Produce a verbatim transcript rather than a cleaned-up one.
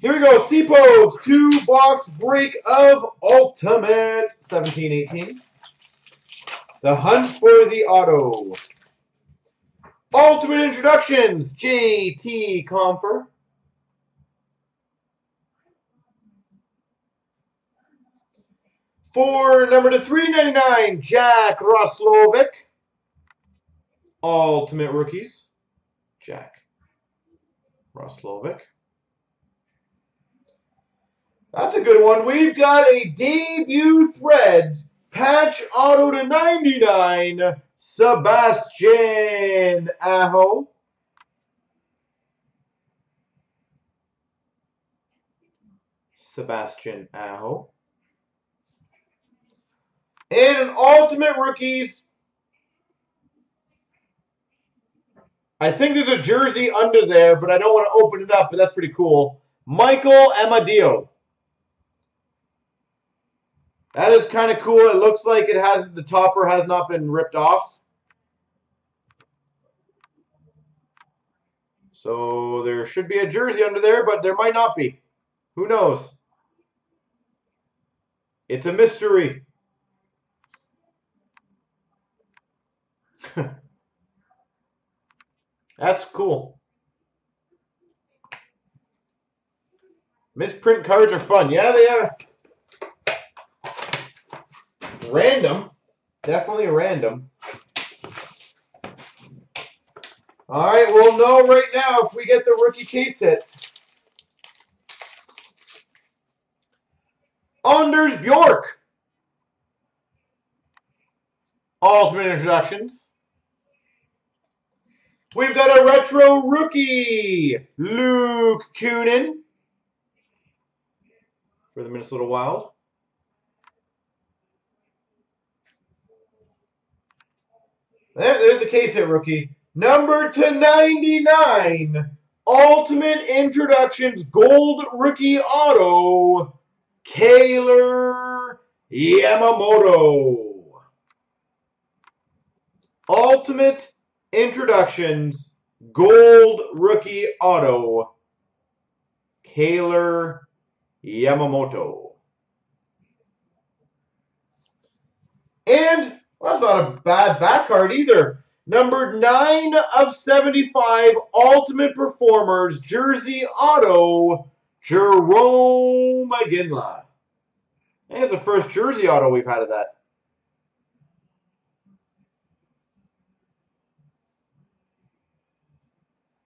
Here we go, Cpove, two box break of Ultimate seventeen eighteen. The Hunt for the Auto. Ultimate Introductions, J T Compher. For number to three ninety-nine, Jack Roslovic. Ultimate Rookies, Jack Roslovic. That's a good one. We've got a debut thread, patch auto to ninety-nine, Sebastian Aho. Sebastian Aho. And an Ultimate Rookies. I think there's a jersey under there, but I don't want to open it up, but that's pretty cool. Michael Amadillo. That is kind of cool. It looks like it has the topper has not been ripped off. So there should be a jersey under there, but there might not be. Who knows? It's a mystery. That's cool. Misprint cards are fun. Yeah, they are. Random. Definitely random. All right, we'll know right now if we get the rookie case set. Anders Bjork. Ultimate Introductions. We've got a retro rookie, Luke Kunin for the Minnesota Wild. There, there's the case hit rookie. Number to ninety-nine, Ultimate Introductions Gold Rookie Auto, Kailer Yamamoto. Ultimate Introductions Gold Rookie Auto, Kailer Yamamoto. And well, that's not a bad back card either. Number nine of seventy-five, Ultimate Performers Jersey Auto, Jerome Jagr. I think it's the first Jersey Auto we've had of that.